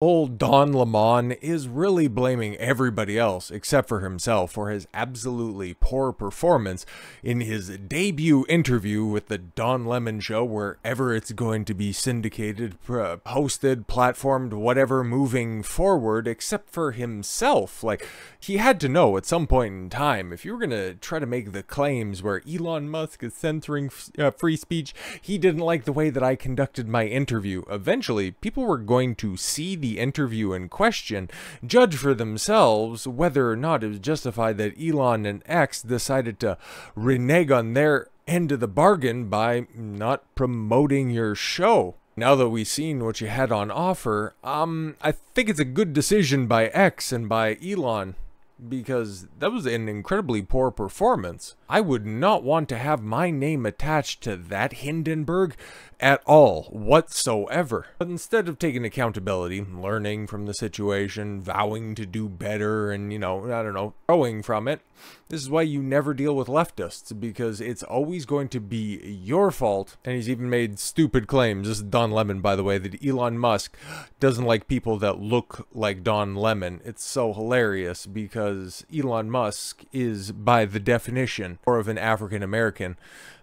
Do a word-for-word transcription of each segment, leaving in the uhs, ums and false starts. Old Don Lemon is really blaming everybody else except for himself for his absolutely poor performance in his debut interview with the Don Lemon Show, wherever it's going to be syndicated, hosted, platformed, whatever, moving forward, except for himself. Like, he had to know at some point in time, if you were going to try to make the claims where Elon Musk is censoring uh, free speech, he didn't like the way that I conducted my interview. Eventually, people were going to see the The interview in question, judge for themselves whether or not it was justified that Elon and X decided to renege on their end of the bargain by not promoting your show. Now that we've seen what you had on offer, um, I think it's a good decision by X and by Elon, because that was an incredibly poor performance. I would not want to have my name attached to that Hindenburg at all, whatsoever. But instead of taking accountability, learning from the situation, vowing to do better, and, you know, I don't know, growing from it, this is why you never deal with leftists, because it's always going to be your fault. And he's even made stupid claims, this is Don Lemon, by the way, that Elon Musk doesn't like people that look like Don Lemon. It's so hilarious, because Elon Musk is, by the definition, more of an African-American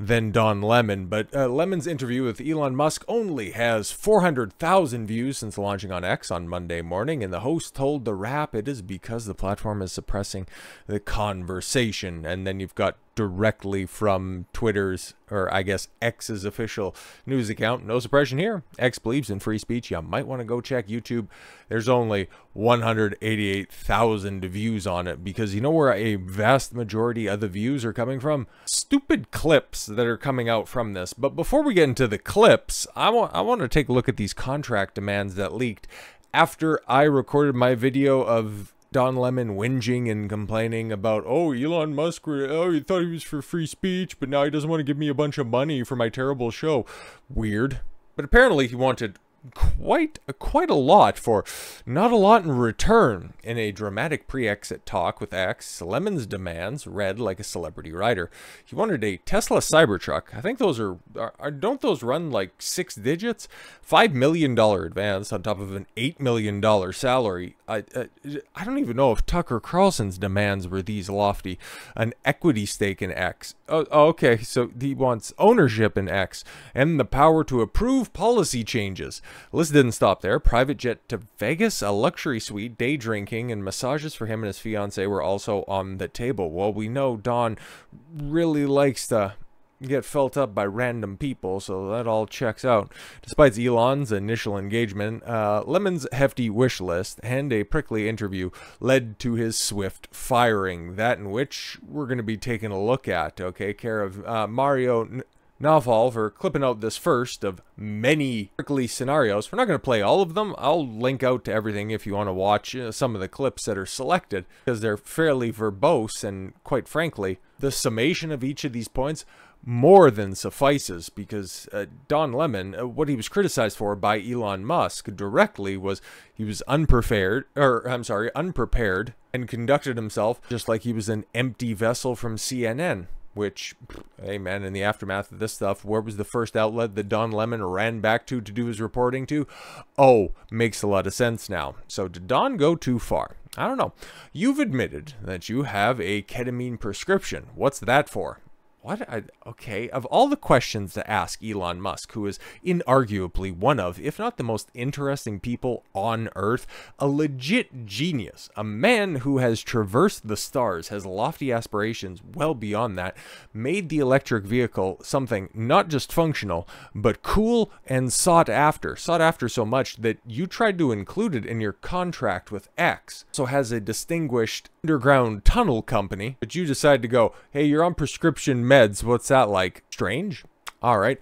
than Don Lemon. But uh, Lemon's interview with Elon Musk only has four hundred thousand views since launching on X on Monday morning, and the host told The Wrap it is because the platform is suppressing the conversation. And then you've got directly from Twitter's, or I guess X's official news account. No suppression here. X believes in free speech. You might want to go check YouTube. There's only one hundred eighty-eight thousand views on it, because you know where a vast majority of the views are coming from? Stupid clips that are coming out from this. But before we get into the clips, I want I want to take a look at these contract demands that leaked after I recorded my video of Don Lemon whinging and complaining about, oh, Elon Musk, oh, he thought he was for free speech, but now he doesn't want to give me a bunch of money for my terrible show. Weird. But apparently he wanted quite quite a lot for not a lot in return. In a dramatic pre-exit talk with X, Lemon's demands read like a celebrity writer. He wanted a Tesla Cybertruck. I think those are, are don't those run like six digits? five million dollar advance on top of an eight million dollar salary. I, I I don't even know if Tucker Carlson's demands were these lofty. An equity stake in X. Oh, okay, so he wants ownership in X and the power to approve policy changes. List didn't stop there. Private jet to Vegas, a luxury suite, day drinking, and massages for him and his fiancée were also on the table. Well, we know Don really likes to get felt up by random people, so that all checks out. Despite Elon's initial engagement, uh, Lemon's hefty wish list and a prickly interview led to his swift firing, that in which we're going to be taking a look at, okay, care of uh, Mario Nawfal for clipping out this first of many prickly scenarios. We're not going to play all of them. I'll link out to everything if you want to watch uh, some of the clips that are selected, because they're fairly verbose, and quite frankly, the summation of each of these points more than suffices, because uh, Don Lemon, uh, what he was criticized for by Elon Musk directly was he was unprepared, or I'm sorry, unprepared, and conducted himself just like he was an empty vessel from C N N. Which, hey man, in the aftermath of this stuff, where was the first outlet that Don Lemon ran back to to do his reporting to? Oh, makes a lot of sense now. So did Don go too far? I don't know. You've admitted that you have a ketamine prescription. What's that for? What? I, okay, of all the questions to ask Elon Musk, who is inarguably one of, if not the most interesting people on Earth, a legit genius, a man who has traversed the stars, has lofty aspirations well beyond that, made the electric vehicle something not just functional, but cool and sought after. Sought after so much that you tried to include it in your contract with X. So has a distinguished underground tunnel company, but you decide to go, hey, you're on prescription meds, what's that like? Strange. All right.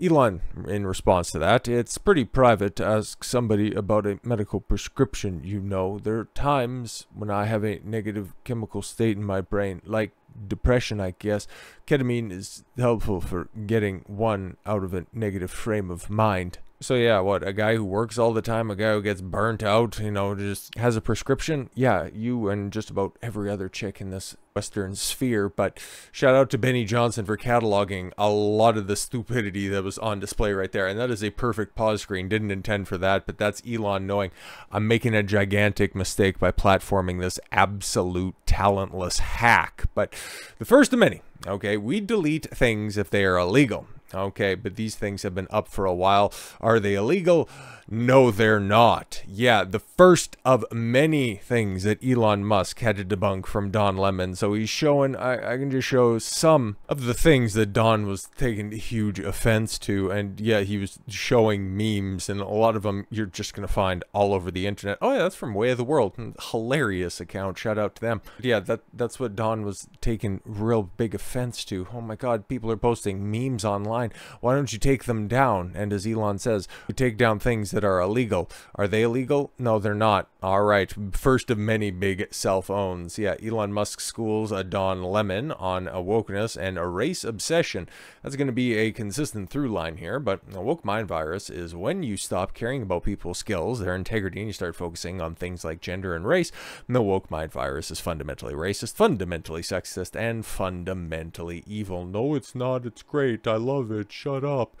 Elon, in response to that, it's pretty private to ask somebody about a medical prescription, you know. There are times when I have a negative chemical state in my brain, like depression, I guess. Ketamine is helpful for getting one out of a negative frame of mind. So yeah, what, a guy who works all the time, a guy who gets burnt out, you know, just has a prescription? Yeah, you and just about every other chick in this Western sphere. But shout out to Benny Johnson for cataloging a lot of the stupidity that was on display right there. And that is a perfect pause screen. Didn't intend for that, but that's Elon knowing I'm making a gigantic mistake by platforming this absolute talentless hack. But the first of many, okay, we delete things if they are illegal. Okay, but these things have been up for a while. Are they illegal? No, they're not. Yeah, the first of many things that Elon Musk had to debunk from Don Lemon. So he's showing, I, I can just show some of the things that Don was taking huge offense to. And yeah, he was showing memes, and a lot of them you're just going to find all over the internet. Oh yeah, that's from Way of the World. Hilarious account. Shout out to them. But yeah, that, that's what Don was taking real big offense to. Oh my God, people are posting memes online. Why don't you take them down? And as Elon says, we take down things that are illegal. Are they illegal? No, they're not. All right. First of many big self-owns. Yeah, Elon Musk schools a Don Lemon on awokeness and a race obsession. That's going to be a consistent through line here, but a woke mind virus is when you stop caring about people's skills, their integrity, and you start focusing on things like gender and race. And the woke mind virus is fundamentally racist, fundamentally sexist, and fundamentally evil. No, it's not. It's great. I love it. It, shut up.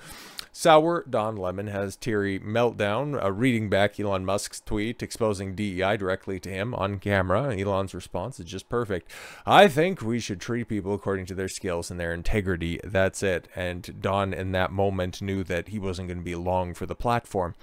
Sour Don Lemon has teary meltdown, uh, reading back Elon Musk's tweet exposing D E I directly to him on camera. Elon's response is just perfect. I think we should treat people according to their skills and their integrity. That's it. And Don in that moment knew that he wasn't going to be long for the platform.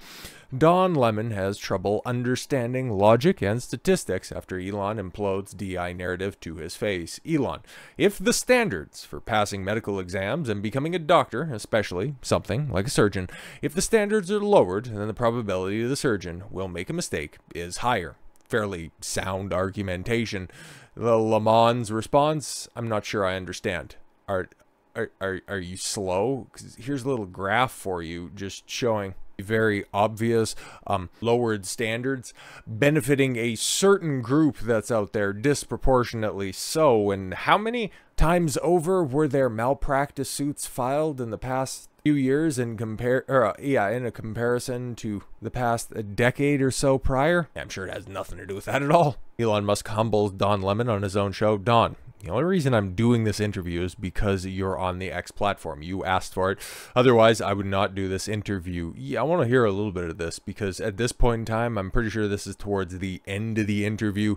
Don Lemon has trouble understanding logic and statistics after Elon implodes D E I narrative to his face. Elon, if the standards for passing medical exams and becoming a doctor, especially something like a surgeon, if the standards are lowered, then the probability the surgeon will make a mistake is higher. Fairly sound argumentation. The Lemon's response, I'm not sure I understand. Are, are, are, are you slow? 'Cause here's a little graph for you just showing very obvious um, lowered standards benefiting a certain group that's out there disproportionately so. And how many times over were there malpractice suits filed in the past few years in compare or uh, yeah in a comparison to the past decade or so prior? I'm sure it has nothing to do with that at all. Elon Musk humbles Don Lemon on his own show. Don, the only reason I'm doing this interview is because you're on the X platform. You asked for it. Otherwise, I would not do this interview. Yeah, I want to hear a little bit of this because at this point in time, I'm pretty sure this is towards the end of the interview.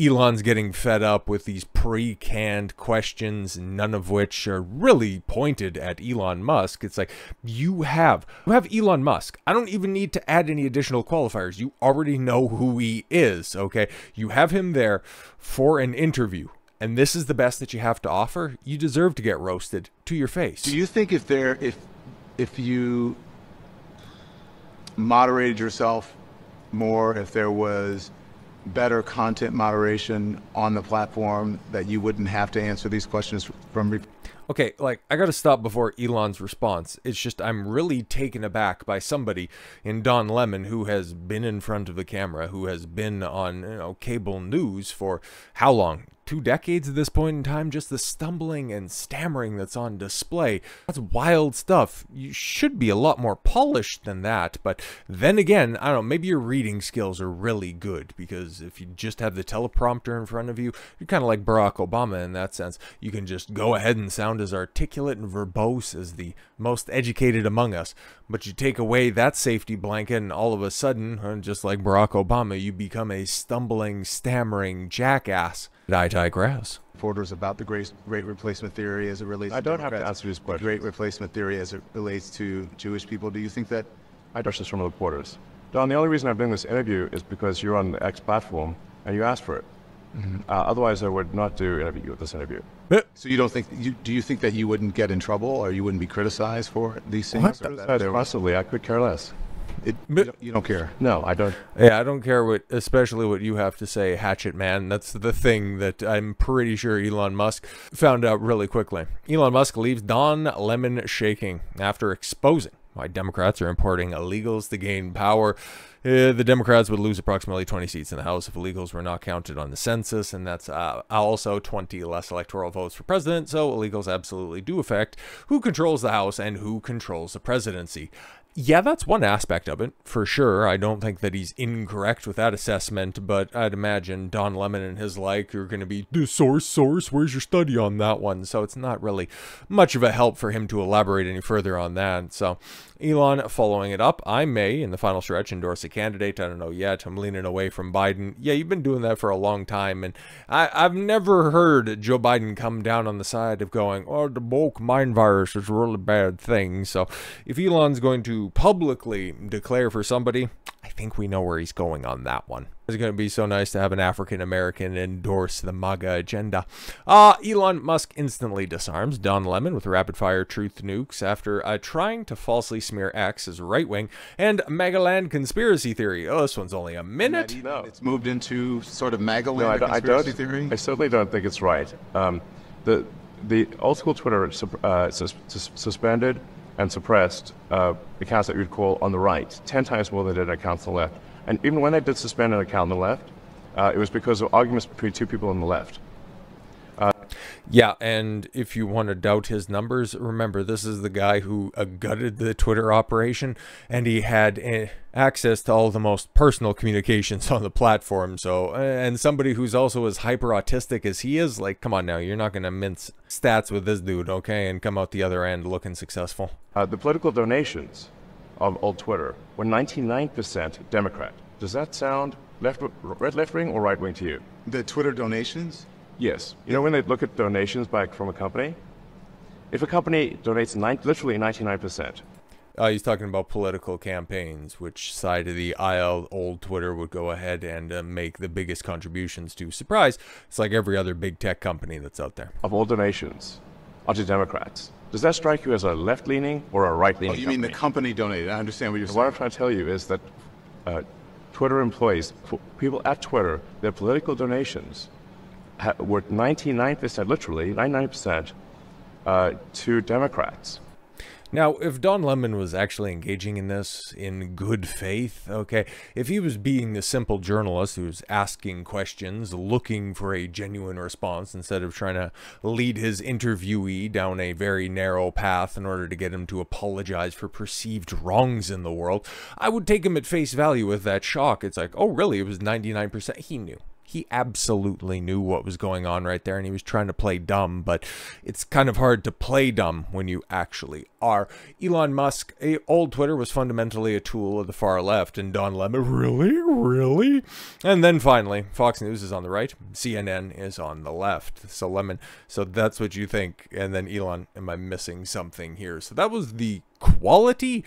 Elon's getting fed up with these pre-canned questions, none of which are really pointed at Elon Musk. It's like, you have, you have Elon Musk. I don't even need to add any additional qualifiers. You already know who he is, okay? You have him there for an interview. And this is the best that you have to offer. You deserve to get roasted to your face. Do you think if there, if, if you moderated yourself more, if there was better content moderation on the platform, that you wouldn't have to answer these questions from reporters? Okay, like, I gotta stop before Elon's response. It's just, I'm really taken aback by somebody in Don Lemon who has been in front of the camera, who has been on, you know, cable news for how long? Two decades at this point in time? Just the stumbling and stammering that's on display. That's wild stuff. You should be a lot more polished than that, but then again, I don't know, maybe your reading skills are really good, because if you just have the teleprompter in front of you, you're kind of like Barack Obama in that sense. You can just go ahead and sound as articulate and verbose as the most educated among us, but you take away that safety blanket and all of a sudden, just like Barack Obama, you become a stumbling, stammering jackass. I digress. Reporters about the great, great replacement theory as it relates I to don't Democrats. Have to answer this question. Great replacement theory as it relates to Jewish people. Do you think that I address this from the reporters? Don, the only reason I'm doing this interview is because you're on the X platform and you asked for it. Mm-hmm. uh, otherwise, I would not do interview you with this interview. So you don't think you do you think that you wouldn't get in trouble or you wouldn't be criticized for these things? Possibly, I could care less. It, you, don't, you don't care. No, I don't. Yeah, I don't care what, especially what you have to say, Hatchet Man. That's the thing that I'm pretty sure Elon Musk found out really quickly. Elon Musk leaves Don Lemon shaking after exposing why Democrats are importing illegals to gain power. Uh, the Democrats would lose approximately twenty seats in the House if illegals were not counted on the census, and that's uh, also twenty less electoral votes for president, so illegals absolutely do affect who controls the House and who controls the presidency. Yeah, that's one aspect of it, for sure. I don't think that he's incorrect with that assessment, but I'd imagine Don Lemon and his like are going to be, the source, source, where's your study on that one? So it's not really much of a help for him to elaborate any further on that. So Elon following it up, I may, in the final stretch, endorse a candidate. I don't know yet. I'm leaning away from Biden. Yeah, you've been doing that for a long time, and I, I've never heard Joe Biden come down on the side of going, oh, the woke mind virus is a really bad thing. So if Elon's going to publicly declare for somebody, I think we know where he's going on that one. It's going to be so nice to have an African-American endorse the MAGA agenda. Uh, Elon Musk instantly disarms Don Lemon with rapid-fire truth nukes after uh, trying to falsely smear X as right-wing and MAGA land conspiracy theory. Oh, this one's only a minute. Maddie, no. It's moved into sort of MAGA land no, I conspiracy I theory. I certainly don't think it's right. Um, the the old-school Twitter uh, sus sus suspended and suppressed uh, accounts that you'd call on the right, ten times more than did accounts on the left. And even when I did suspend an account on the left, uh, it was because of arguments between two people on the left. Uh yeah, and if you want to doubt his numbers, remember, this is the guy who uh, gutted the Twitter operation, and he had uh, access to all the most personal communications on the platform. So, and somebody who's also as hyper autistic as he is, like, come on now, you're not going to mince stats with this dude, okay, and come out the other end looking successful. Uh, the political donations of old Twitter were ninety-nine percent Democrat. Does that sound left, left wing or right wing to you? The Twitter donations? Yes. You know, when they look at donations by, from a company, if a company donates nine, literally ninety-nine percent. Uh, he's talking about political campaigns, which side of the aisle old Twitter would go ahead and uh, make the biggest contributions to. Surprise, it's like every other big tech company that's out there. Of all donations are to Democrats. Does that strike you as a left-leaning or a right-leaning company? Oh, you mean the company donated. I understand what you're saying. What I'm trying to tell you is that uh, Twitter employees, people at Twitter, their political donations were ninety-nine percent, literally ninety-nine percent, uh, to Democrats. Now, if Don Lemon was actually engaging in this in good faith, okay, if he was being the simple journalist who's asking questions, looking for a genuine response instead of trying to lead his interviewee down a very narrow path in order to get him to apologize for perceived wrongs in the world, I would take him at face value with that shock. It's like, oh, really? It was ninety-nine percent. He knew. He absolutely knew what was going on right there, and he was trying to play dumb, but it's kind of hard to play dumb when you actually are. Elon Musk, a, old Twitter was fundamentally a tool of the far left, and Don Lemon, really? Really? And then finally, Fox News is on the right, C N N is on the left. So Lemon, so that's what you think, and then Elon, am I missing something here? So that was the quality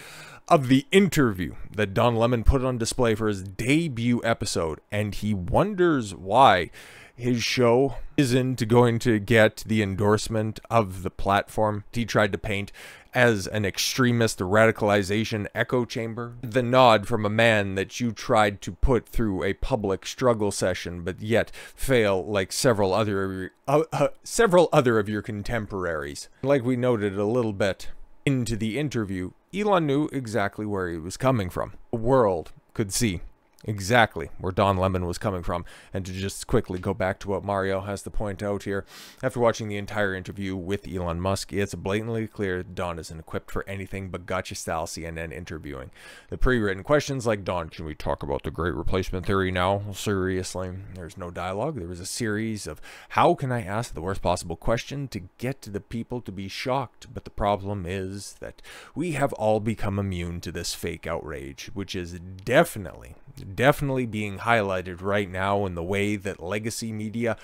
of the interview that Don Lemon put on display for his debut episode, and he wonders why his show isn't going to get the endorsement of the platform he tried to paint as an extremist radicalization echo chamber. The nod from a man that you tried to put through a public struggle session, but yet fail like several other of your, uh, uh, several other of your contemporaries. Like we noted a little bit into the interview, Elon knew exactly where he was coming from. The world could see exactly where Don Lemon was coming from. And to just quickly go back to what Mario has to point out here, after watching the entire interview with Elon Musk, it's blatantly clear Don isn't equipped for anything but gotcha-style C N N interviewing. The pre-written questions like, Don, should we talk about the great replacement theory now? Seriously, there's no dialogue. There was a series of, how can I ask the worst possible question to get to the people to be shocked? But the problem is that we have all become immune to this fake outrage, which is definitely definitely being highlighted right now in the way that legacy media,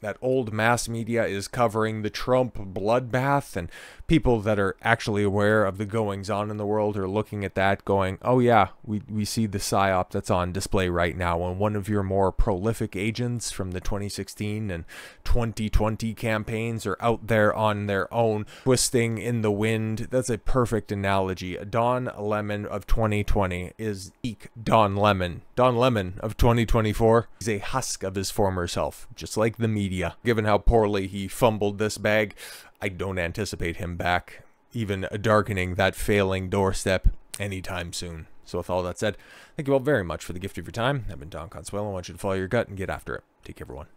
that old mass media, is covering the Trump bloodbath, and people that are actually aware of the goings on in the world are looking at that going, oh yeah, we, we see the PSYOP that's on display right now, and one of your more prolific agents from the twenty sixteen and twenty twenty campaigns are out there on their own, twisting in the wind. That's a perfect analogy. Don Lemon of twenty twenty is eek Don Lemon. Don Lemon of twenty twenty-four is a husk of his former self, just like the media. Given how poorly he fumbled this bag, I don't anticipate him back, even darkening that failing doorstep anytime soon. So with all that said, thank you all very much for the gift of your time. I've been Don Khan Swaylo. I want you to follow your gut and get after it. Take care, everyone.